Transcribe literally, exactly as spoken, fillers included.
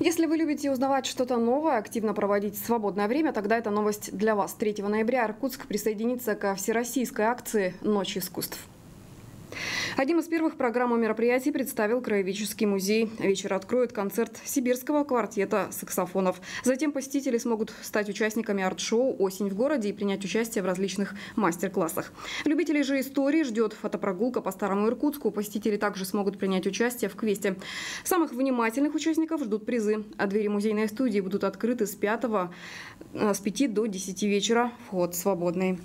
Если вы любите узнавать что-то новое, активно проводить свободное время, тогда это новость для вас. третьего ноября Иркутск присоединится ко Всероссийской акции «Ночь искусств». Одним из первых программу мероприятий представил краеведческий музей. Вечер откроет концерт Сибирского квартета саксофонов. Затем посетители смогут стать участниками арт-шоу «Осень в городе» и принять участие в различных мастер-классах. Любителей же истории ждет фотопрогулка по Старому Иркутску. Посетители также смогут принять участие в квесте. Самых внимательных участников ждут призы. А двери музейной студии будут открыты с пяти до десяти вечера. Вход свободный.